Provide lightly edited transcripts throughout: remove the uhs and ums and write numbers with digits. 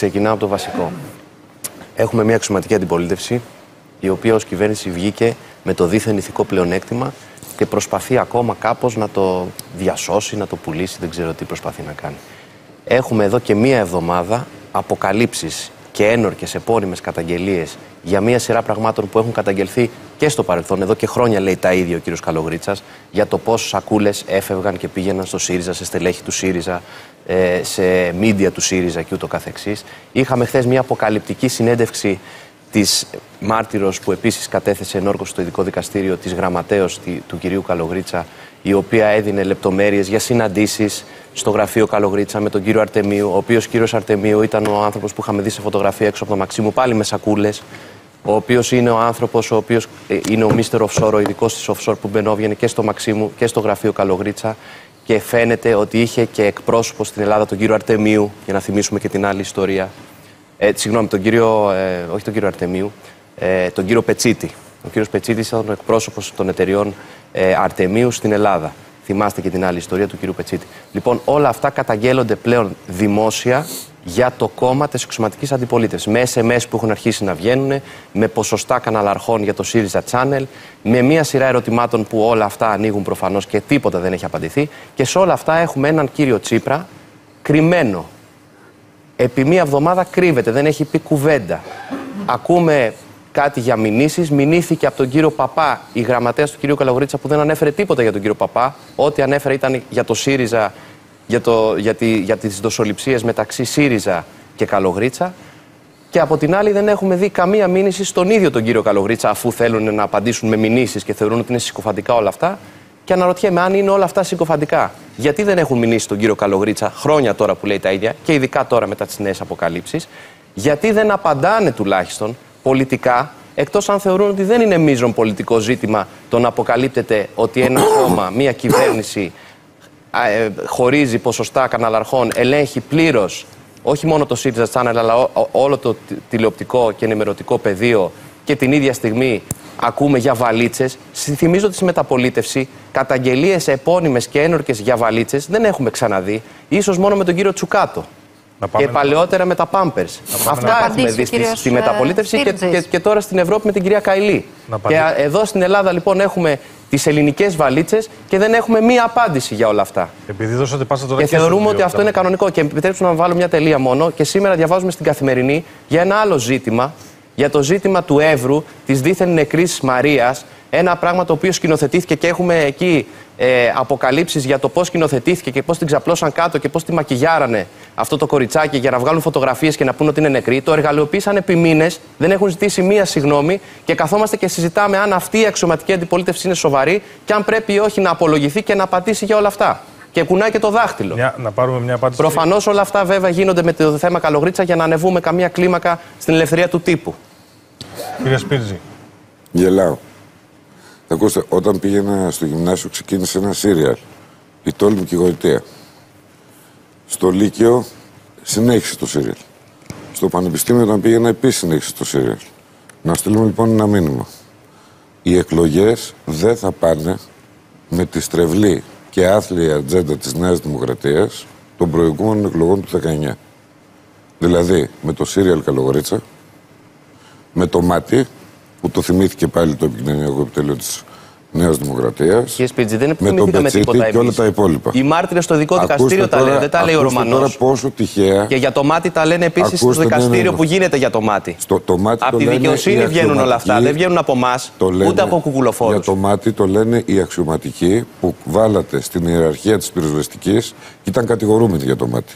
Ξεκινάω από το βασικό. Έχουμε μια αξιωματική αντιπολίτευση, η οποία ως κυβέρνηση βγήκε με το δίθεν ηθικό πλεονέκτημα και προσπαθεί ακόμα κάπως να το διασώσει, να το πουλήσει, δεν ξέρω τι προσπαθεί να κάνει. Έχουμε εδώ και μία εβδομάδα αποκαλύψεις και ένορκες, επώνυμες καταγγελίες για μία σειρά πραγμάτων που έχουν καταγγελθεί και στο παρελθόν. Εδώ και χρόνια λέει τα ίδια ο κύριος Καλογρίτσας για το πώς σακούλες έφευγαν και πήγαιναν στο ΣΥΡΙΖΑ, σε στελέχη του ΣΥΡΙΖΑ, σε μίντια του ΣΥΡΙΖΑ και ούτω καθεξής. Είχαμε χθες μία αποκαλυπτική συνέντευξη της μάρτυρος που επίσης κατέθεσε ενόρκος στο ειδικό δικαστήριο, της γραμματέως του κυρίου Καλογρίτσα, η οποία έδινε λεπτομέρειες για συναντήσεις στο γραφείο Καλογρίτσα με τον κύριο Αρτεμίου, ο οποίος κύριος Αρτεμίου ήταν ο άνθρωπος που είχαμε δει σε φωτογραφία έξω από το Μαξίμου, πάλι με σακούλες, ο οποίος είναι ο άνθρωπος ο οποίος είναι ο Mr. Offshore, ο ειδικός της offshore που μπαινόβγαινε και στο Μαξίμου και στο γραφείο Καλογρίτσα. Και φαίνεται ότι είχε και εκπρόσωπο στην Ελλάδα τον κύριο Αρτεμίου, για να θυμίσουμε και την άλλη ιστορία. Συγγνώμη, τον κύριο, όχι τον κύριο Αρτεμίου, τον κύριο Πετσίτη. Ο κύριος Πετσίτης ήταν ο εκπρόσωπος των εταιριών Αρτεμίου στην Ελλάδα. Θυμάστε και την άλλη ιστορία του κύριου Πετσίτη. Λοιπόν, όλα αυτά καταγγέλλονται πλέον δημόσια για το κόμμα της εξωματικής αντιπολίτευσης. Με SMS που έχουν αρχίσει να βγαίνουν, με ποσοστά καναλαρχών για το Syriza Channel, με μία σειρά ερωτημάτων που όλα αυτά ανοίγουν προφανώς και τίποτα δεν έχει απαντηθεί. Και σε όλα αυτά έχουμε έναν κύριο Τσίπρα κρυμμένο. Επί μία εβδομάδα κρύβεται, δεν έχει πει κουβέντα. Ακούμε κάτι για μηνύσεις. Μηνύθηκε από τον κύριο Παπά, η γραμματέας του κυρίου Καλογρίτσα, που δεν ανέφερε τίποτα για τον κύριο Παπά. Ό,τι ανέφερε ήταν για το ΣΥΡΙΖΑ, για τις δοσοληψίες μεταξύ ΣΥΡΙΖΑ και Καλογρίτσα. Και από την άλλη, δεν έχουμε δει καμία μήνυση στον ίδιο τον κύριο Καλογρίτσα, αφού θέλουν να απαντήσουν με μηνύσεις και θεωρούν ότι είναι συκοφαντικά όλα αυτά. Και αναρωτιέμαι αν είναι όλα αυτά συκοφαντικά. Γιατί δεν έχουν μηνύσει τον κύριο Καλογρίτσα χρόνια τώρα που λέει τα ίδια, και ειδικά τώρα μετά τις νέες αποκαλύψεις. Γιατί δεν απαντάνε τουλάχιστον πολιτικά, εκτός αν θεωρούν ότι δεν είναι μείζον πολιτικό ζήτημα το να αποκαλύπτεται ότι ένα κόμμα, μια κυβέρνηση χωρίζει ποσοστά καναλαρχών, ελέγχει πλήρως όχι μόνο το Syriza Channel, αλλά όλο το τηλεοπτικό και ενημερωτικό πεδίο, και την ίδια στιγμή ακούμε για βαλίτσες. Θυμίζω ότι στη Μεταπολίτευση καταγγελίες επώνυμες και ένορκες για βαλίτσες δεν έχουμε ξαναδεί, ίσως μόνο με τον κύριο Τσουκάτο. Και παλαιότερα με τα Pampers. Αυτά έχουμε δει στη Μεταπολίτευση και τώρα στην Ευρώπη με την κυρία Καϊλή. Και εδώ στην Ελλάδα λοιπόν έχουμε τις ελληνικές βαλίτσες και δεν έχουμε μία απάντηση για όλα αυτά. Επειδή δώσατε πάσα τώρα και θεωρούμε ότι αυτό είναι κανονικό. Και επιτρέψτε να βάλω μια τελεία μόνο. Και σήμερα διαβάζουμε στην Καθημερινή για ένα άλλο ζήτημα. Για το ζήτημα του Εύρου, της δίθεν νεκρής Μαρίας. Ένα πράγμα το οποίο σκηνοθετήθηκε και έχουμε εκεί αποκαλύψεις για το πώς σκηνοθετήθηκε και πώς την ξαπλώσαν κάτω και πώς τη μακιγιάρανε αυτό το κοριτσάκι για να βγάλουν φωτογραφίες και να πούνε ότι είναι νεκρή. Το εργαλειοποίησαν επί μήνες, δεν έχουν ζητήσει μία συγγνώμη και καθόμαστε και συζητάμε αν αυτή η αξιωματική αντιπολίτευση είναι σοβαρή και αν πρέπει ή όχι να απολογηθεί και να πατήσει για όλα αυτά. Και κουνάει και το δάχτυλο. Να πάρουμε μια απάντηση. Προφανώς όλα αυτά βέβαια γίνονται με το θέμα Καλογρίτσα για να ανεβούμε καμία κλίμακα στην ελευθερία του τύπου. Κύριε Σπίρτζη. Γελάω. Ακούστε, όταν πήγαινα στο γυμνάσιο ξεκίνησε ένα σύριαλ, η Τόλμη και η Γοητεία. Στο Λύκειο συνέχισε το σύριαλ. Στο Πανεπιστήμιο όταν πήγαινα επίσης συνέχισε το σύριαλ. Να στείλουμε λοιπόν ένα μήνυμα. Οι εκλογές δεν θα πάνε με τη στρεβλή και άθλια ατζέντα της Νέας Δημοκρατίας των προηγούμενων εκλογών του 19. Δηλαδή με το σύριαλ Καλογρίτσα, με το μάτι, που το θυμήθηκε πάλι το επικοινωνιακό επιτελείο της Νέας Δημοκρατίας. Κύριε Σπίρτζη, δεν θυμηθήκαμε τίποτα και όλα τα υπόλοιπα. Οι μάρτυρες στο ειδικό δικαστήριο τώρα, τα λένε, δεν τα λέει ο Ρωμανός. Πόσο τυχαία. Και για το μάτι τα λένε επίσης στο δικαστήριο που γίνεται για το μάτι. Από τη δικαιοσύνη βγαίνουν όλα αυτά. Δεν βγαίνουν από εμάς, ούτε από κουκουλοφόρους. Για το μάτι το λένε οι αξιωματικοί που βάλατε στην ιεραρχία της πυροσβεστικής και ήταν κατηγορούμενοι για το μάτι.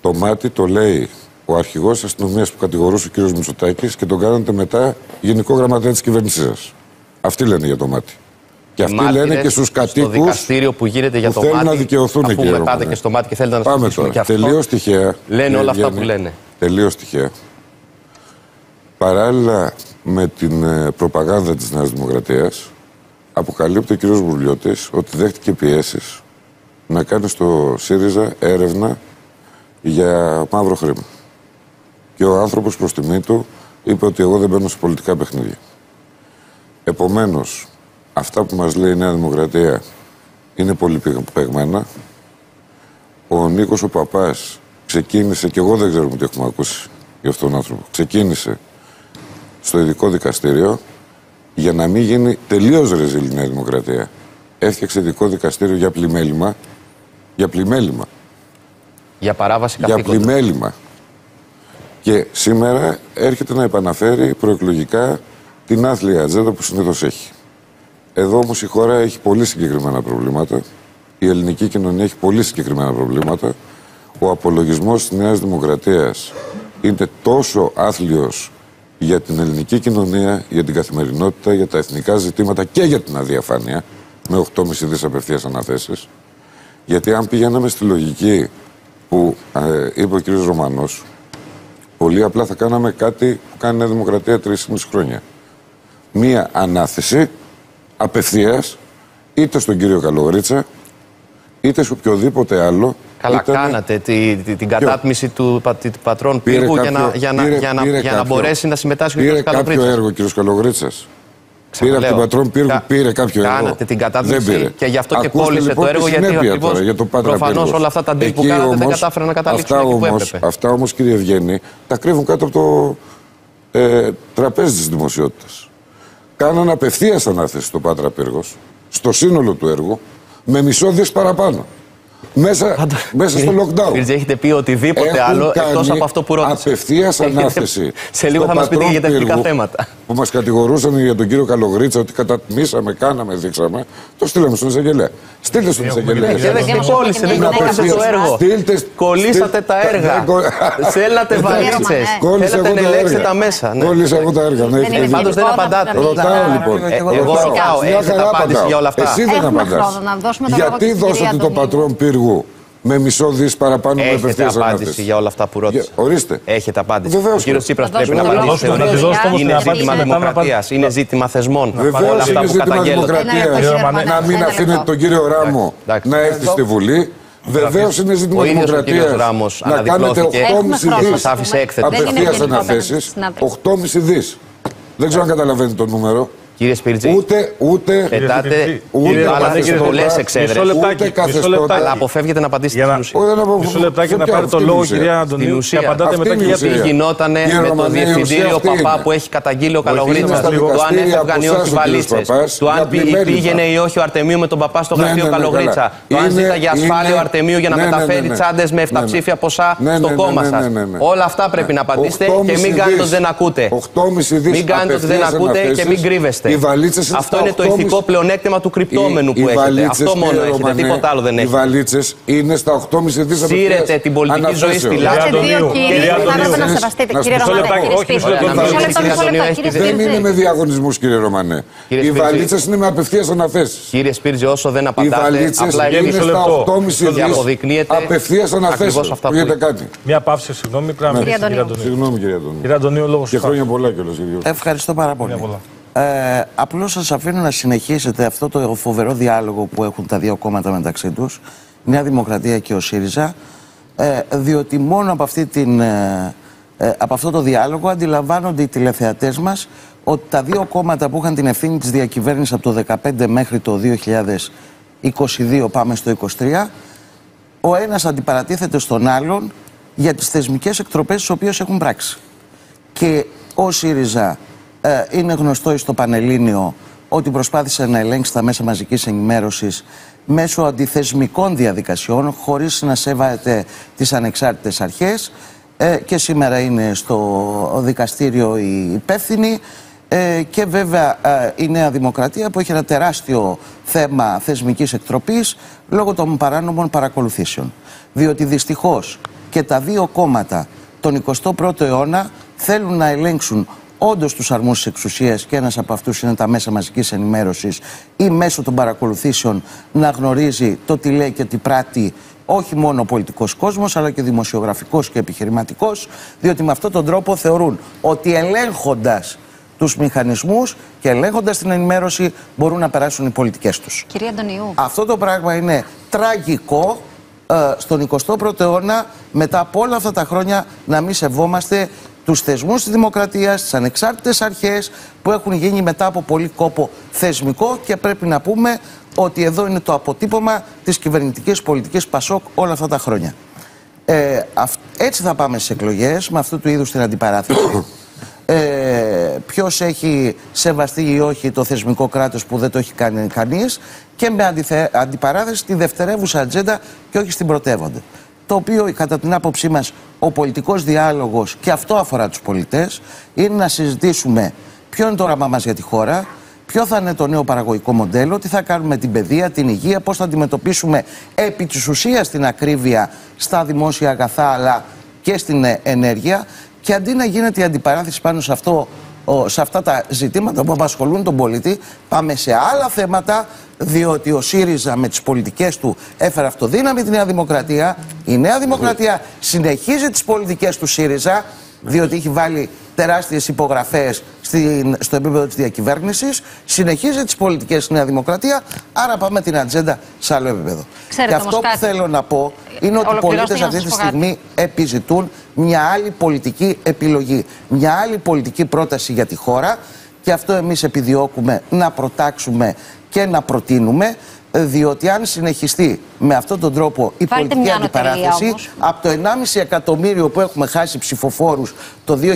Το μάτι το λέει ο αρχηγός της αστυνομίας που κατηγορούσε ο κ. Μητσοτάκης και τον κάνατε μετά γενικό γραμματέα της κυβέρνησής σας. Αυτοί λένε για το μάτι. Και αυτοί λένε και στους κατοίκους στο δικαστήριο που γίνεται για το μάτι. Θέλουν να δικαιωθούν εκεί. Αφού μετάτε και στο μάτι και θέλετε να σας πείτε και αυτό. Τελείως τυχαία. Λένε όλα αυτά που λένε. Τελείως τυχαία. Παράλληλα με την προπαγάνδα της Νέας Δημοκρατίας, αποκαλύπτει ο κ. Βουρλιώτης ότι δέχτηκε πιέσεις να κάνει στο ΣΥΡΙΖΑ έρευνα για μαύρο χρήμα. Και ο άνθρωπος προς τιμή του είπε ότι εγώ δεν μπαίνω σε πολιτικά παιχνίδια. Επομένως, αυτά που μας λέει η Νέα Δημοκρατία είναι πολύ πεγμένα. Ο Νίκος ο Παπάς ξεκίνησε, και εγώ δεν ξέρουμε τι έχουμε ακούσει για αυτόν τον άνθρωπο, ξεκίνησε στο ειδικό δικαστήριο για να μην γίνει τελείως ρεζίλη η Νέα Δημοκρατία. Έφτιαξε ειδικό δικαστήριο για πλημέλημα. Για πλημέλημα. Για παράβαση καθήκοντα. Για πλημέλημα. Και σήμερα έρχεται να επαναφέρει προεκλογικά την άθλια ατζέντα που συνήθως έχει. Εδώ όμως η χώρα έχει πολύ συγκεκριμένα προβλήματα. Η ελληνική κοινωνία έχει πολύ συγκεκριμένα προβλήματα. Ο απολογισμός της Νέας Δημοκρατίας είναι τόσο άθλιος για την ελληνική κοινωνία, για την καθημερινότητα, για τα εθνικά ζητήματα και για την αδιαφάνεια, με 8,5 δις απευθείας αναθέσεις. Γιατί αν πηγαίναμε στη λογική που είπε ο κ. Ρωμανός, πολύ απλά θα κάναμε κάτι που κάνει η Νέα Δημοκρατία 3,5 χρόνια. Μία ανάθεση απευθείας είτε στον κύριο Καλογρίτσα, είτε σε οποιοδήποτε άλλο. Καλά, ήταν... κάνατε την κατάτμιση του πατρών πύργου για να μπορέσει να συμμετάσχει ο κ. Καλογρίτσας. Πήρε κάποιο έργο ο κ. Καλογρίτσας. Πήρε από τον πατρόν πύργου, πήρε κάποιο έργο. Κάνατε την κατάτμιση και γι' αυτό ακούστε, και κόλλησε λοιπόν, το έργο. Γιατί προφανώς όλα αυτά τα ντυλ που κάνατε όμως, δεν κατάφεραν να καταλήξουν εκεί που έπρεπε. Αυτά όμως, κύριε Ευγένη, τα κρύβουν κάτω από το τραπέζι της δημοσιότητας. Κάναν απευθείας ανάθεση στο Πάτρα Πύργος, στο σύνολο του έργου, με μισό δις παραπάνω. Μέσα στο lockdown. Σπίρτζη, έχετε πει οτιδήποτε έχουν άλλο εκτός από αυτό που ρώτησε. Απευθείας ανάθεση. Σε λίγο θα μας πείτε για τα εθνικά θέματα. Που μας κατηγορούσαν για τον κύριο Καλογρίτσα ότι κατατμήσαμε, κάναμε, δείξαμε. Το στείλαμε στον εισαγγελέα. Στείλτε στον εισαγγελέα. Κόλλησε, δεν κατάφερε το έργο. Κολλήσατε τα έργα. Θέλατε βαλίτσες. Θέλατε να ελέγξετε τα μέσα. Κόλλησα εγώ τα έργα. Πάντως δεν απαντάτε. Ρωτάω λοιπόν. Εγώ ρωτάω. Έχετε απάντηση για όλα αυτά? Εσύ δεν απαντάς. Γιατί δώσατε τον πατρόν πύργο με μισό δις παραπάνω με απευθείας ανάθεση? Έχετε απάντηση για όλα αυτά που ρώτησα? Ορίστε. Έχετε απάντηση. Βεβαίως. Ο κύριος Τσίπρας πρέπει να απαντήσει. Είναι ζήτημα δημοκρατίας. Είναι ζήτημα θεσμών. Βεβαίως είναι ζήτημα δημοκρατίας. Να μην αφήνετε τον κύριο Ράμο να έρθει στη Βουλή. Βεβαίως είναι ζήτημα δημοκρατίας. Να κάνετε 8,5 δις απευθείας αναθέσεις. 8,5 δις. Δεν ξέρω αν καταλαβαίνετε το νούμερο. Κύριε Σπίρτζη, ούτε πετάτε πολλές εξέδρες, ούτε καθεστώς, αλλά αποφεύγετε να απαντήσετε στην ουσία. Μισό λεπτάκι να πάρει το λόγο, κυρία Αντωνίου, και απαντάτε μετά και για τι γινότανε με το διευθυντήριο Παπά που έχει καταγγείλει ο Καλογρίτσας, το αν έφευγαν ή όχι βαλίτσες, το αν πήγαινε ή όχι ο Αρτεμίου με τον Παπά στο γραφείο Καλογρίτσα, το αν ζήταγε ασφάλεια ο Αρτεμίου για να μεταφέρει τσάντες με 7 ψήφια ποσά στο κόμμα σας. Όλα αυτά πρέπει να απαντήσετε και μην κάνετε ότι δεν ακούτε. Μην κάνετε ότι δεν ακούτε και μην κρύβεστε. Αυτό είναι το ηθικό πλεονέκτημα του κρυπτόμενου που έχετε. Αυτό μόνο έχετε, τίποτα άλλο δεν έχετε. Οι βαλίτσες είναι στα 8,5 δις απευθείας. Σύρετε την πολιτική ζωή στη λάθη. Δεν είναι με διαγωνισμούς, κύριε Ρωμανέ. Οι βαλίτσες είναι με απευθείας αναθέσεις. Κύριε Σπίρτζη, όσο δεν απαντάτε, απλά είναι στα 8,5 δις απευθείας αναθέσεις. Μια παύση, συγγνώμη, κύριε Αντωνίου. Και χρόνια πολλά κιόλας. Ευχαριστώ πάρα πολύ. Απλώς σας αφήνω να συνεχίσετε αυτό το φοβερό διάλογο που έχουν τα δύο κόμματα μεταξύ τους, Νέα Δημοκρατία και ο ΣΥΡΙΖΑ, διότι μόνο από, από αυτό το διάλογο αντιλαμβάνονται οι τηλεθεατές μας ότι τα δύο κόμματα που είχαν την ευθύνη της διακυβέρνησης από το 2015 μέχρι το 2022, πάμε στο 2023, ο ένας αντιπαρατίθεται στον άλλον για τις θεσμικές εκτροπές τις οποίες έχουν πράξει. Και ο ΣΥΡΙΖΑ, είναι γνωστό στο Πανελλήνιο ότι προσπάθησε να ελέγξει τα μέσα μαζικής ενημέρωσης μέσω αντιθεσμικών διαδικασιών, χωρίς να σέβεται τις ανεξάρτητες αρχές, και σήμερα είναι στο δικαστήριο η υπεύθυνη, και βέβαια η Νέα Δημοκρατία που έχει ένα τεράστιο θέμα θεσμικής εκτροπής λόγω των παράνομων παρακολουθήσεων. Διότι δυστυχώς και τα δύο κόμματα τον 21ο αιώνα θέλουν να ελέγξουν όντως τους αρμούς της εξουσίας, και ένας από αυτούς είναι τα μέσα μαζικής ενημέρωσης, ή μέσω των παρακολουθήσεων να γνωρίζει το τι λέει και τι πράττει όχι μόνο ο πολιτικός κόσμος, αλλά και δημοσιογραφικός και επιχειρηματικός, διότι με αυτόν τον τρόπο θεωρούν ότι ελέγχοντας τους μηχανισμούς και ελέγχοντας την ενημέρωση μπορούν να περάσουν οι πολιτικές τους. Κυρία Αντωνιού. Αυτό το πράγμα είναι τραγικό. Στον 21ο αιώνα, μετά από όλα αυτά τα χρόνια, να μην σεβόμαστε τους θεσμούς της δημοκρατίας, τις ανεξάρτητες αρχές που έχουν γίνει μετά από πολύ κόπο θεσμικό, και πρέπει να πούμε ότι εδώ είναι το αποτύπωμα της κυβερνητικής πολιτικής ΠΑΣΟΚ όλα αυτά τα χρόνια. Έτσι θα πάμε στις εκλογές, με αυτού του είδους την αντιπαράθεση. Ποιος έχει σεβαστεί ή όχι το θεσμικό κράτος που δεν το έχει κάνει κανείς, και με αντιπαράθεση τη δευτερεύουσα ατζέντα και όχι στην πρωτεύοντα. Το οποίο, κατά την άποψή μας, ο πολιτικός διάλογος, και αυτό αφορά τους πολιτές, είναι να συζητήσουμε ποιο είναι το όραμά μας για τη χώρα, ποιο θα είναι το νέο παραγωγικό μοντέλο, τι θα κάνουμε με την παιδεία, την υγεία, πώς θα αντιμετωπίσουμε επί της ουσίας την ακρίβεια στα δημόσια αγαθά αλλά και στην ενέργεια. Και αντί να γίνεται η αντιπαράθεση πάνω σε, σε αυτά τα ζητήματα που απασχολούν τον πολίτη, πάμε σε άλλα θέματα, διότι ο ΣΥΡΙΖΑ με τις πολιτικές του έφερε αυτοδύναμη τη Νέα Δημοκρατία. Η Νέα Δημοκρατία συνεχίζει τις πολιτικές του ΣΥΡΙΖΑ, διότι έχει βάλει τεράστιες υπογραφές στο επίπεδο της διακυβέρνησης, συνεχίζει τις πολιτικές στη Νέα Δημοκρατία, άρα πάμε την ατζέντα σε άλλο επίπεδο. Ξέρετε, και αυτό που θέλω να πω είναι ότι οι πολίτες αυτή τη στιγμή επιζητούν μια άλλη πολιτική επιλογή, μια άλλη πολιτική πρόταση για τη χώρα, και αυτό εμείς επιδιώκουμε να προτάξουμε και να προτείνουμε, διότι αν συνεχιστεί με αυτόν τον τρόπο η πολιτική αντιπαράθεση, από το 1,5 εκατομμύριο που έχουμε χάσει ψηφοφόρους το 2009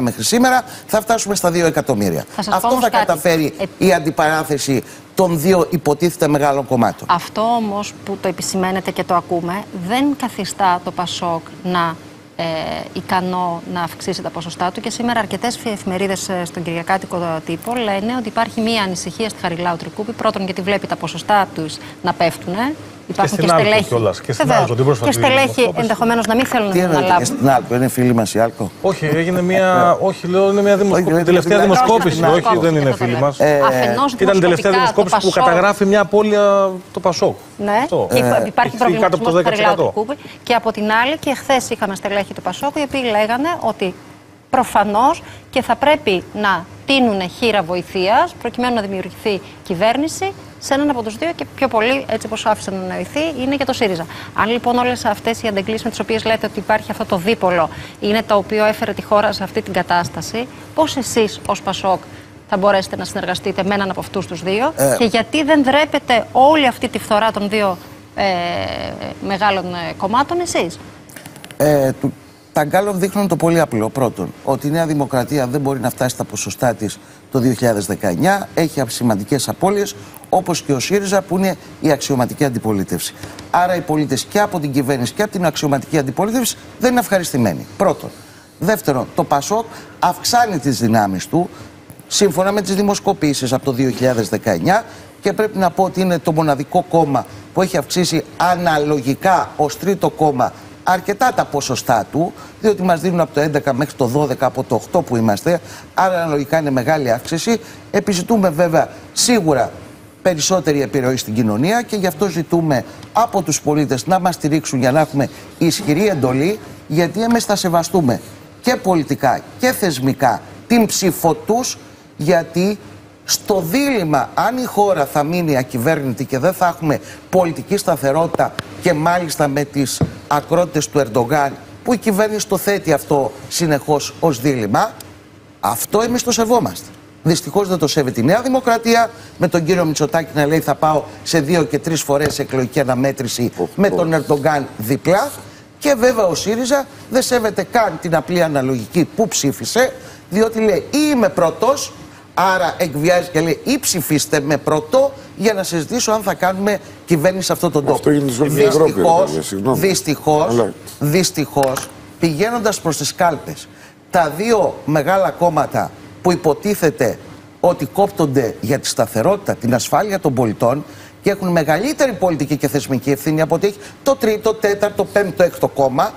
μέχρι σήμερα, θα φτάσουμε στα 2 εκατομμύρια. Αυτό θα καταφέρει η αντιπαράθεση των δύο υποτίθεται μεγάλων κομμάτων. Αυτό όμως που το επισημαίνετε και το ακούμε, δεν καθιστά το ΠΑΣΟΚ να ικανό να αυξήσει τα ποσοστά του, και σήμερα αρκετές εφημερίδες στον κυριακάτικο τύπο λένε ότι υπάρχει μία ανησυχία στη Χαριλάου Τρικούπη, πρώτον γιατί βλέπει τα ποσοστά τους να πέφτουν, υπάρχουν και στελέχη, ενδεχομένως να μην θέλουν να αναλάβουν. Στην Άλκο, είναι φίλη μας η Άλκο? Όχι, έγινε μία, όχι λέω, είναι μία δημοσκόπηση, τελευταία δημοσκόπηση, όχι δεν είναι φίλη μας. Ήταν η τελευταία δημοσκόπηση που καταγράφει μια απώλεια το ΠΑΣΟΚ. Ναι, υπάρχει προβληματισμός του Χαριλάου Τρικούπη, και από την άλλη και χθες είχαμε στελέχη του ΠΑΣΟΚ οι οποίοι λέγανε ότι προφανώς και θα πρέπει να τείνουν χείρα βοηθείας προκειμένου να δημιουργηθεί κυβέρνηση σε έναν από τους δύο, και πιο πολύ, έτσι όπως άφησαν να νοηθεί, είναι και το ΣΥΡΙΖΑ. Αν λοιπόν όλες αυτές οι αντεγκλήσεις με τις οποίες λέτε ότι υπάρχει αυτό το δίπολο είναι το οποίο έφερε τη χώρα σε αυτή την κατάσταση, πώς εσείς ως ΠΑΣΟΚ θα μπορέσετε να συνεργαστείτε με έναν από αυτούς τους δύο, και γιατί δεν δρέπετε όλη αυτή τη φθορά των δύο μεγάλων κομμάτων εσείς? Τα γκάλωπ δείχνουν το πολύ απλό. Πρώτον, ότι η Νέα Δημοκρατία δεν μπορεί να φτάσει στα ποσοστά της το 2019, έχει σημαντικές απώλειες, όπως και ο ΣΥΡΙΖΑ που είναι η αξιωματική αντιπολίτευση. Άρα οι πολίτες και από την κυβέρνηση και από την αξιωματική αντιπολίτευση δεν είναι ευχαριστημένοι. Πρώτον. Δεύτερον, το ΠΑΣΟΚ αυξάνει τις δυνάμεις του σύμφωνα με τις δημοσκοπήσεις από το 2019, και πρέπει να πω ότι είναι το μοναδικό κόμμα που έχει αυξήσει αναλογικά ως τρίτο κόμμα αρκετά τα ποσοστά του, διότι μας δίνουν από το 11 μέχρι το 12, από το 8 που είμαστε, άρα αναλογικά είναι μεγάλη αύξηση. Επιζητούμε βέβαια σίγουρα περισσότερη επιρροή στην κοινωνία, και γι' αυτό ζητούμε από τους πολίτες να μας στηρίξουν για να έχουμε ισχυρή εντολή, γιατί εμείς θα σεβαστούμε και πολιτικά και θεσμικά την ψήφο τους, γιατί στο δίλημμα αν η χώρα θα μείνει ακυβέρνητη και δεν θα έχουμε πολιτική σταθερότητα, και μάλιστα με τις ακρότητες του Ερντογκάν που η κυβέρνηση το θέτει αυτό συνεχώς ως δίλημμα, αυτό εμείς το σεβόμαστε. Δυστυχώς δεν το σέβεται η Νέα Δημοκρατία, με τον κύριο Μητσοτάκη να λέει θα πάω σε 2 και 3 φορές εκλογική αναμέτρηση, με τον Ερντογκάν δίπλα, και βέβαια ο ΣΥΡΙΖΑ δεν σέβεται καν την απλή αναλογική που ψήφισε, διότι λέει ή είμαι πρώτος, άρα εκβιάζει και λέει ή ψηφίστε με πρώτο για να συζητήσω αν θα κάνουμε κυβέρνηση σε αυτόν τον τόπο. Δυστυχώς, πηγαίνοντας προς τις κάλπες, τα δύο μεγάλα κόμματα που υποτίθεται ότι κόπτονται για τη σταθερότητα, την ασφάλεια των πολιτών και έχουν μεγαλύτερη πολιτική και θεσμική ευθύνη από ότι έχει το 3ο, 4ο, 5ο, 6ο κόμμα,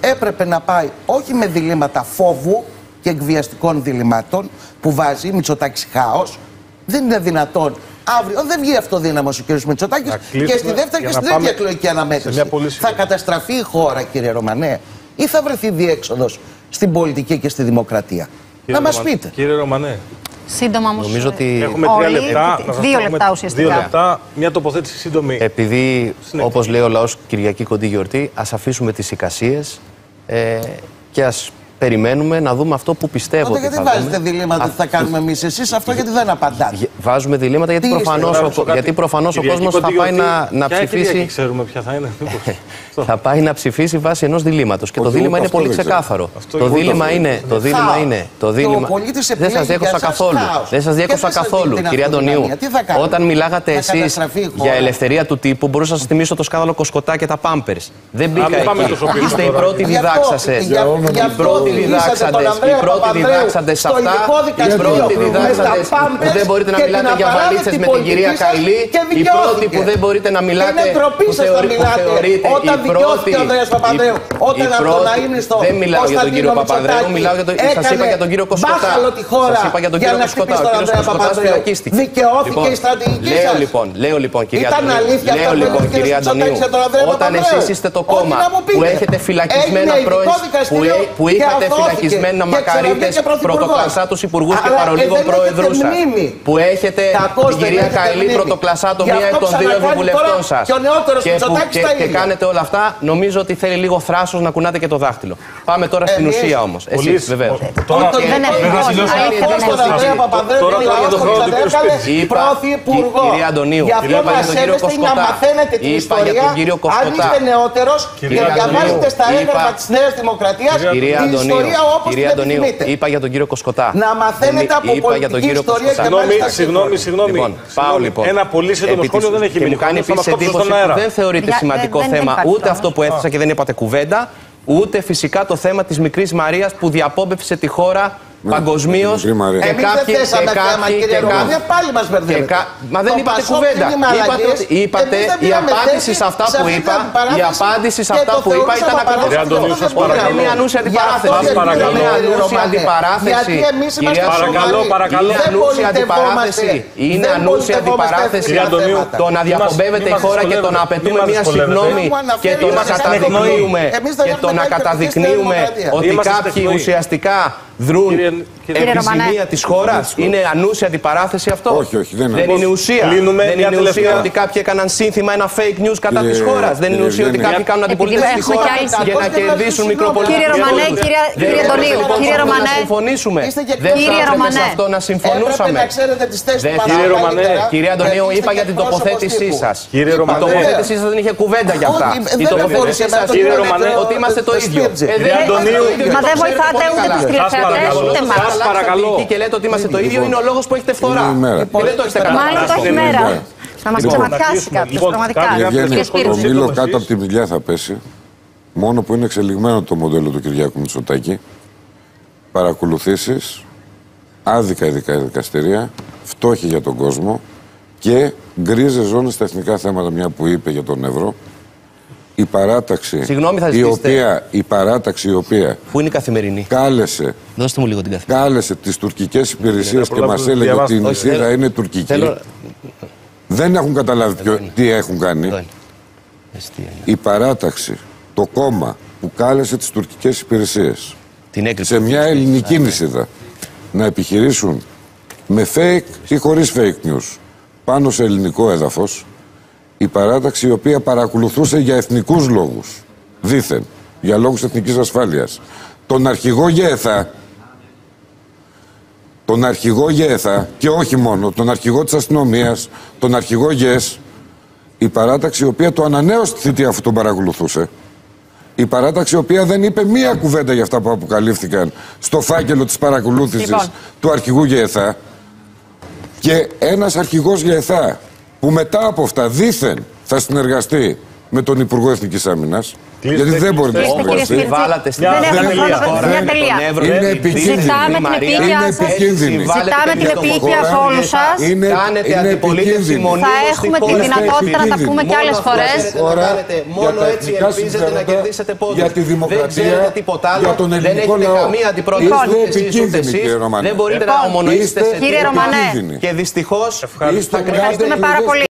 έπρεπε να πάει όχι με διλήμματα φόβου και εκβιαστικών διλημάτων που βάζει Μητσοτάκης χάος. Δεν είναι δυνατόν αύριο, δεν βγει αυτοδύναμος ο κ. Μητσοτάκης και στη δεύτερη και στην τρίτη εκλογική αναμέτρηση θα καταστραφεί η χώρα, κύριε Ρωμανέ, ή θα βρεθεί διέξοδος στην πολιτική και στη δημοκρατία? Κύριε να μας πείτε. Κύριε Ρωμανέ, σύντομα όμως. Νομίζω ότι έχουμε 3 λεπτά. 2 λεπτά ουσιαστικά. 2 λεπτά, μια τοποθέτηση σύντομη. Επειδή, όπως λέει ο λαός, Κυριακή κοντή γιορτή, ας αφήσουμε τις εικασίες και ας περιμένουμε να δούμε αυτό που πιστεύω. Τότε γιατί βάζετε διλήμματα ότι θα κάνουμε εμείς, εσείς αυτό γιατί δεν απαντάτε? Βάζουμε διλήμματα γιατί προφανώς ο κόσμος θα πάει να ψηφίσει. Ξέρουμε ποια θα είναι. Θα πάει να ψηφίσει βάσει ενός διλήμματος. Και το δίλημμα είναι πολύ ξεκάθαρο. Το δίλημμα είναι. Δεν σας διέκοψα καθόλου. Δεν σας διέκοψα καθόλου, κυρία Αντωνίου. Όταν μιλάγατε εσείς για ελευθερία του τύπου, μπορούσα να σας θυμίσω το σκάνδαλο Κοσκοτά και τα Πάμπερς. Δεν μπήκα εκεί. Είστε οι πρώτοι διδάξασες. Οι πρώτοι διδάξαντες σε αυτά, οι πρώτοι διδάξαντες που δεν μπορείτε να μιλάτε για βαλίτσες με την κυρία Καϊλή, οι πρώτοι που δεν μπορείτε να μιλάτε, που θεωρείτε όταν δικαιώθηκε ο Ανδρέας Παπανδρέου, όταν αυτοναήμνηστο Κωνσταντίνο Μητσοτάκη έκανε μπάχαλο τη χώρα για να χτυπήσει τον Ανδρέα Παπανδρέου. Δικαιώθηκε η στρατηγική σας? Λέω λοιπόν, κυρία Αντωνίου, όταν εσείς είστε το κόμμα που έχετε φυλακισμένα που είχατε φυλακισμένα μακαρίτες, πρωτοκλασσά τους υπουργούς και παρολίγο πρόεδρους σας. Που έχετε την κυρία Καϊλή πρωτοκλασσά το μία εκ των δύο ευρωβουλευτών σας. Και κάνετε όλα αυτά, νομίζω ότι θέλει λίγο θράσος να κουνάτε και το δάχτυλο. Πάμε τώρα στην ουσία όμως. Εσείς βεβαίως. Τώρα για τον χρόνο του κ. Σπίρτζη. Κυρία Αντωνίου, είπα για τον κύριο Κοσκοτά. Είπα για τον κύριο Κοσκοτά. Κυρία Αντωνίου, είπα για τον κύριο Κοσκοτά. Να μαθαίνετε από πολιτική ιστορία και μάλιστα. Συγγνώμη. Πάω λοιπόν. Ένα πολύ σύντομο σχόλιο, δεν έχει μείνει. Δεν θεωρείται σημαντικό θέμα ούτε αυτό που έθεσα και δεν είπατε κουβέντα, ούτε φυσικά το θέμα της μικρής Μαρίας που διαπόμπευσε τη χώρα παγκοσμίως. Μα δεν είπατε κουβέντα. Είπατε η απάντηση σε αυτά που είπα. Η απάντηση σε αυτά που είπα ήταν ακριβώς αυτό. Ήταν μια ανούσια αντιπαράθεση. Παρακαλώ. Είναι ανούσια αντιπαράθεση το να διαπομπεύεται η χώρα και το να απαιτούμε μια συγγνώμη και το να καταδεικνύουμε ότι κάποιοι ουσιαστικά δρούν επί ζημία της χώρας. Είναι ανούσια αντιπαράθεση αυτό? Όχι, δεν είναι ουσία. Δεν είναι ουσία ότι κάποιοι έκαναν σύνθημα, ένα fake news κατά της χώρας. Δεν είναι ουσία ότι κάποιοι κάνουν αντιπολίτευση στη χώρα για να κερδίσουν μικροπολιτικούς. Κύριε Ρωμανέ, κύριε Αντωνίου, κύριε Ρωμανέ, κύριε Ρωμανέ, κύριε Αντωνίου, είπα για την τοποθέτησή σας. Η τοποθέτησή σας δεν είχε κουβέντα για αυτά. Η τοποθέτησή σας είναι ότι είμαστε το ίδιο. Μα δεν βοηθάτε ούτε τους τηλεθεατές. Σας παρακαλώ. Και λέτε ότι είμαστε το ίδιο, είναι ο λόγος που έχετε φθορά. Και δεν το έχετε καταλάβει. Θα μας ξεματιάσει κάποιος, πραγματικά. Ο Μήλος κάτω από τη μιλιά θα πέσει. Μόνο που είναι εξελιγμένο το μοντέλο του Κυριάκου Μητσοτάκη. Παρακολουθήσεις, άδικα ειδικά δικαστηρία, φτώχεια για τον κόσμο και γκρίζες ζώνες στα εθνικά θέματα, μια που είπε για τον ευρώ. Η παράταξη, η παράταξη η οποία που είναι καθημερινή. Κάλεσε. Δώστε μου λίγο την καθημερινή. Κάλεσε τις τουρκικές υπηρεσίες και μας έλεγε ότι η νησίδα είναι τουρκική. Δεν έχουν καταλάβει τι έχουν κάνει. Η παράταξη, το κόμμα που κάλεσε τις τουρκικές υπηρεσίες σε μια ελληνική νησίδα να επιχειρήσουν με fake ή χωρίς fake news πάνω σε ελληνικό έδαφος. Η παράταξη η οποία παρακολουθούσε για εθνικούς λόγους, δήθεν, για λόγους εθνικής ασφάλειας, τον αρχηγό ΓΕΘΑ, και όχι μόνο, τον αρχηγό της αστυνομίας, τον αρχηγό ΓΕΣ, η παράταξη η οποία το ανανέωσε τη θητεία αφού τον παρακολουθούσε, η παράταξη η οποία δεν είπε μία κουβέντα για αυτά που αποκαλύφθηκαν στο φάκελο της παρακολούθησης του αρχηγού ΓΕΘΑ, και ένας αρχηγός ΓΕΘΑ που μετά από αυτά δήθεν θα συνεργαστεί με τον Υπουργό Εθνικής Άμυνας. Γιατί δεν μπορεί να συνεργαστεί. Βάλατε στην Ελλάδα. Είναι επικίνδυνη. Ζητάμε την επίοικια από όλους σας. Κάνετε αντιπολίτευση μονίμως. Θα έχουμε τη δυνατότητα να τα πούμε κι άλλες φορές. Μόνο έτσι ελπίζετε να κερδίσετε πόντους. Δεν ξέρετε τίποτα άλλο. Δεν έχετε καμία αντιπρόταση εσείς ούτε εσείς. Δεν μπορείτε να ομονοήσετε σε τίποτα. Κύριε Ρωμανέ. Και δυστυχώς θα κρυφτούμε πάρα πολύ.